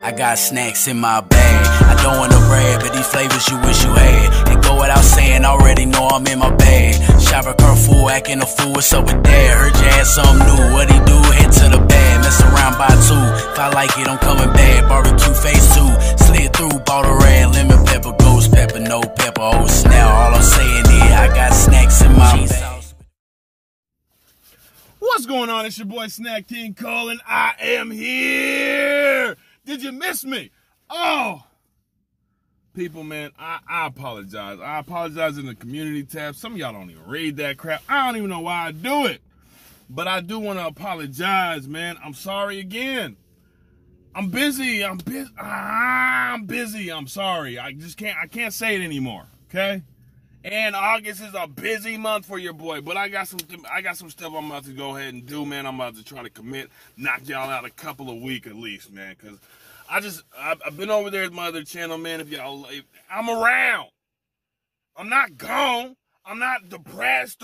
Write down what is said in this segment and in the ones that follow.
I got snacks in my bag. I don't want no bread, but these flavors you wish you had. And go without saying, already know I'm in my bag. Shopper car fool, acting a fool, what's up with that? Heard you had something new, what he do? Head to the bag, mess around by two. If I like it, I'm coming back. Barbecue phase two, slid through, bought a red lemon pepper, ghost pepper, no pepper, oh snap. All I'm saying is, I got snacks in my bag. What's going on? It's your boy Snack King Cole, and I am here. Did you miss me? Oh, people, man, I apologize. I apologize in the community tab. Some of y'all don't even read that crap. I don't even know why I do it, but I do want to apologize, man. I'm sorry again. I'm busy. I'm busy. I'm sorry. I can't say it anymore. Okay. And August is a busy month for your boy, but I got some stuff I'm about to go ahead and do, man. I'm about to try to commit, knock y'all out a couple of weeks at least, man. Cause I've been over there at my other channel, man. If I'm around, I'm not gone. I'm not depressed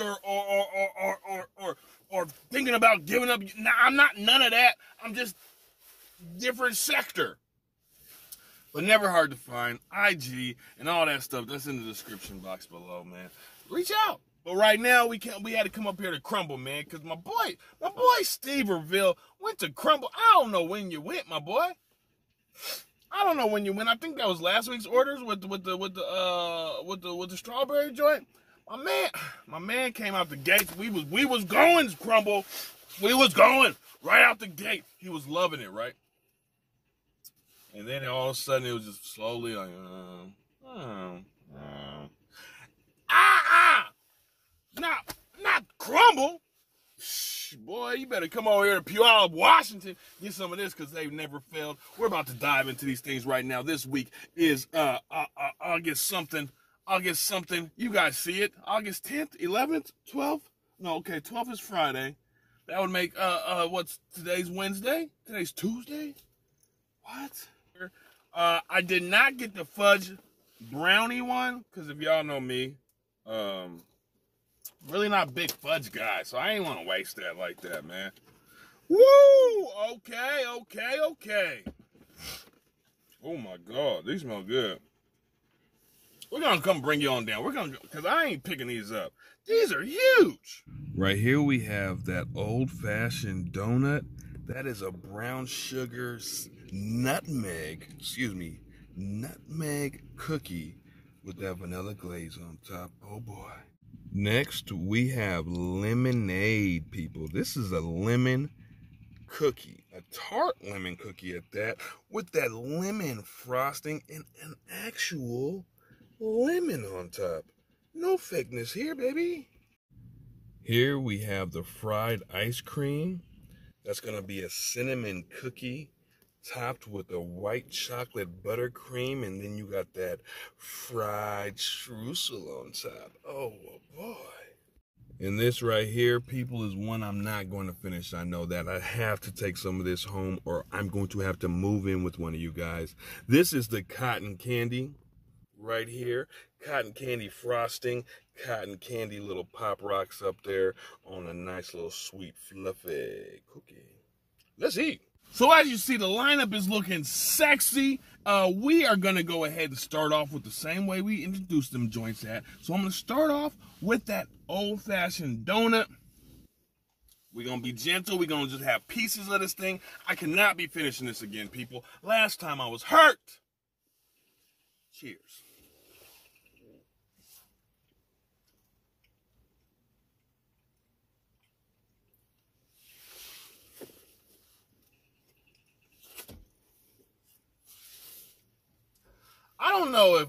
or thinking about giving up. Nah, I'm not none of that. I'm just different sector. But never hard to find, IG, and all that stuff. That's in the description box below, man. Reach out. But right now, we had to come up here to Crumble, man, because my boy Steverville went to Crumble. I don't know when you went, my boy. I don't know when you went. I think that was last week's orders with the strawberry joint. My man came out the gate. We was going to Crumble. We was going right out the gate. He was loving it, right? And then all of a sudden, it was just slowly like, not Crumble. Shh, boy, you better come over here to Puyallup, Washington, get some of this, because they've never failed. We're about to dive into these things right now. This week is, I'll get something. You guys see it. August 10th, 11th, 12th. No, okay, 12th is Friday. That would make, what's today's Wednesday? Today's Tuesday? What? I did not get the fudge brownie one, because if y'all know me, really not a big fudge guy, so I ain't want to waste that like that, man. Woo! Okay. Oh, my God. These smell good. We're going to come bring you on down. We're going to, because I ain't picking these up. These are huge. Right here we have that old-fashioned donut. That is a brown sugar nutmeg cookie with that vanilla glaze on top. Oh boy. Next we have lemonade, people. This is a lemon cookie, a tart lemon cookie at that, with that lemon frosting and an actual lemon on top. No fakeness here, baby. Here we have the fried ice cream. That's gonna be a cinnamon cookie topped with a white chocolate buttercream, and then you got that fried streusel on top. Oh boy. And this right here, people, is one I'm not going to finish. I know that. I have to take some of this home, or I'm going to have to move in with one of you guys. This is the cotton candy right here. Cotton candy frosting, cotton candy little pop rocks up there on a nice little sweet fluffy cookie. Let's eat. So as you see, the lineup is looking sexy. We are going to go ahead and start off with the same way we introduced them joints at. So I'm going to start off with that old-fashioned donut. We're going to be gentle. We're going to just have pieces of this thing. I cannot be finishing this again, people. Last time I was hurt. Cheers. I don't know if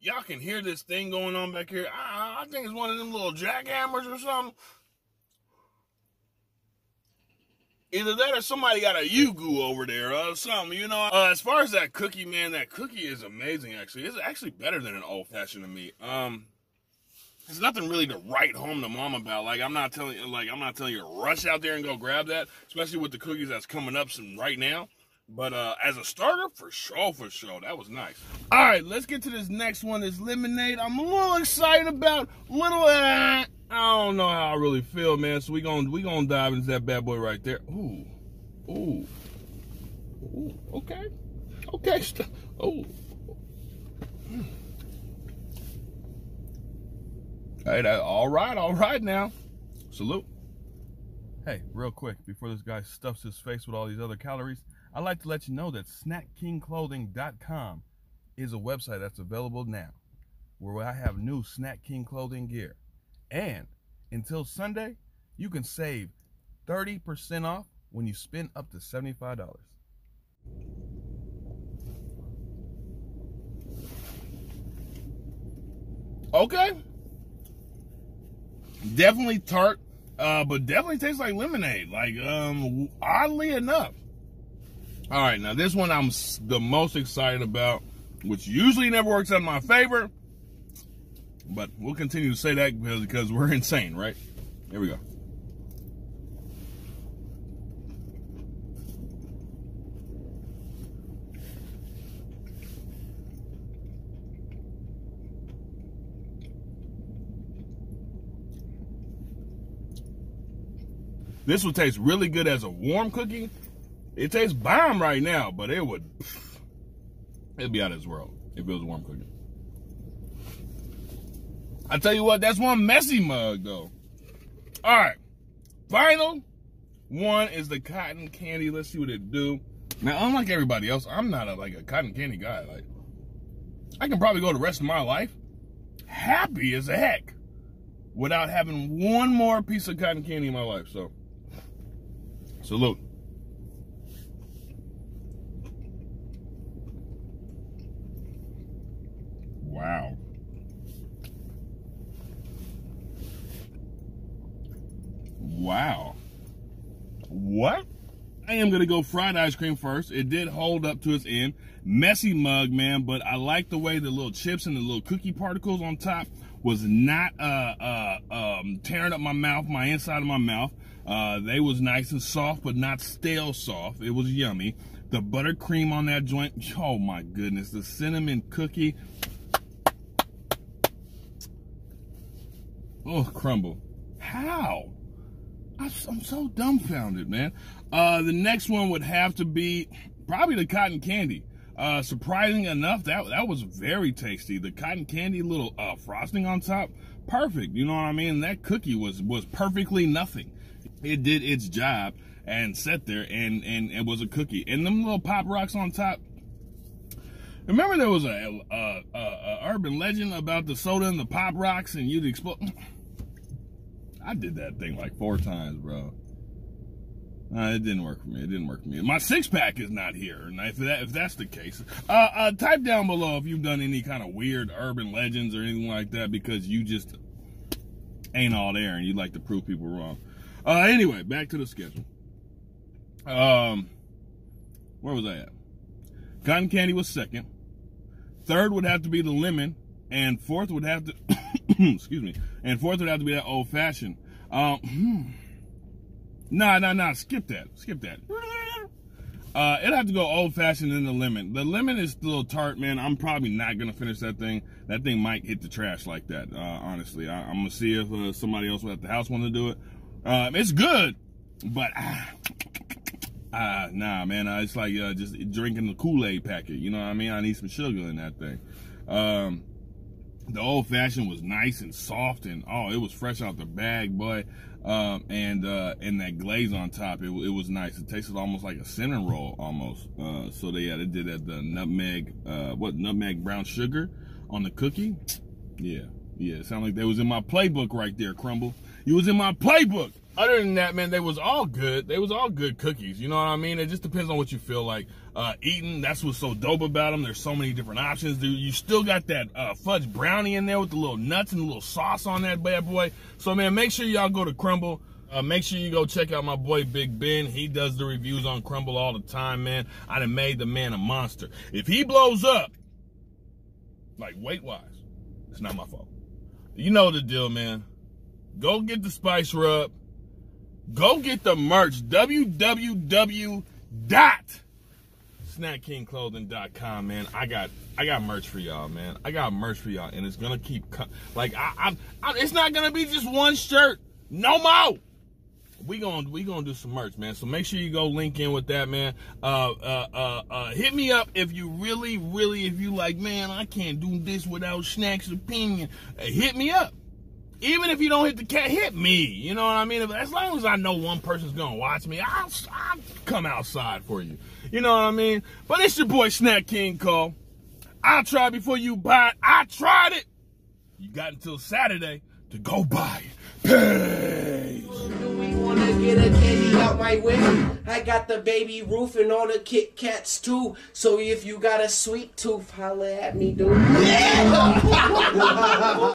y'all can hear this thing going on back here. I think it's one of them little jackhammers or something. Either that or somebody got a Yugu over there or something, you know. As far as that cookie, man, that cookie is amazing, actually. It's actually better than an old-fashioned to me. There's nothing really to write home to mom about. Like, I'm not telling you to rush out there and go grab that, especially with the cookies that's coming up right now. But as a starter, for sure, that was nice. All right, let's get to this next one, this lemonade. I'm a little excited about, I don't know how I really feel, man. So we gonna dive into that bad boy right there. Ooh, ooh, Ooh, okay. Okay. Oh. Hey, that, all right now. Salute. Hey, real quick, before this guy stuffs his face with all these other calories, I'd like to let you know that snackkingclothing.com is a website that's available now, where I have new Snack King clothing gear. And until Sunday, you can save 30% off when you spend up to $75. Okay. Definitely tart, but definitely tastes like lemonade, like oddly enough. All right, now this one I'm the most excited about, which usually never works out in my favor, but we'll continue to say that because we're insane, right? Here we go. This would taste really good as a warm cookie. It tastes bomb right now, but it'd be out of this world if it was a warm cookie. I tell you what, that's one messy mug though. All right, final one is the cotton candy. Let's see what it do. Now, unlike everybody else, I'm not like a cotton candy guy. Like, I can probably go the rest of my life happy as heck without having one more piece of cotton candy in my life. So, salute. Wow. Wow. What? I am going to go fried ice cream first. It did hold up to its end. Messy mug, man, but I like the way the little chips and the little cookie particles on top was not tearing up my mouth, my inside of my mouth. They was nice and soft, but not stale soft. It was yummy. The buttercream on that joint, oh my goodness. The cinnamon cookie. Oh, Crumble. How? I'm so dumbfounded, man. The next one would have to be probably the cotton candy. Surprising enough, that was very tasty. The cotton candy little frosting on top, perfect. You know what I mean? That cookie was perfectly nothing. It did its job and sat there, and it was a cookie. And them little Pop Rocks on top. Remember there was a urban legend about the soda and the Pop Rocks, and you'd explode. I did that thing like 4 times, bro. It didn't work for me. It didn't work for me. My 6-pack is not here, and if that's the case, type down below if you've done any kind of weird urban legends or anything like that, because you just ain't all there, and you like to prove people wrong. Anyway, back to the schedule. Where was I at? Cotton candy was second. Third would have to be the lemon, and fourth would have to excuse me. And fourth would have to be that old fashioned. Nah. Skip that. It'd have to go old fashioned in the lemon. The lemon is still tart, man. I'm probably not gonna finish that thing. That thing might hit the trash like that. Honestly, I'm gonna see if somebody else at the house want to do it. It's good, but nah, man. It's like just drinking the Kool-Aid packet. You know what I mean? I need some sugar in that thing. The old-fashioned was nice and soft, and oh, it was fresh out the bag, boy. And that glaze on top, it was nice. It tasted almost like a cinnamon roll, almost. So they did that the nutmeg, nutmeg brown sugar on the cookie. Yeah. It sounded like they was in my playbook right there, Crumble. You was in my playbook. Other than that, man, they was all good. They was all good cookies. You know what I mean? It just depends on what you feel like eating. That's what's so dope about them. There's so many different options, dude. You still got that fudge brownie in there with the little nuts and the little sauce on that bad boy. So, man, make sure y'all go to Crumble. Make sure you go check out my boy Big Ben. He does the reviews on Crumble all the time, man. I done made the man a monster. If he blows up, like weight-wise, it's not my fault. You know the deal, man. Go get the spice rub. Go get the merch, www.snackkingclothing.com, man. I got merch for y'all, man. I got merch for y'all, and it's gonna keep it's not gonna be just one shirt, no more. we gonna do some merch, man. So make sure you go link in with that, man. Hit me up if you really, if you like, man, I can't do this without Snack's opinion. Hit me up. Even if you don't hit the cat, hit me. You know what I mean? As long as I know one person's gonna watch me, I'll come outside for you. You know what I mean? But it's your boy Snack King Cole. I'll try before you buy it. I tried it. You got until Saturday to go buy it. Peace. Do we wanna get a candy out my window? I got the baby roof and all the Kit Kats too. So if you got a sweet tooth, holla at me, dude. Yeah.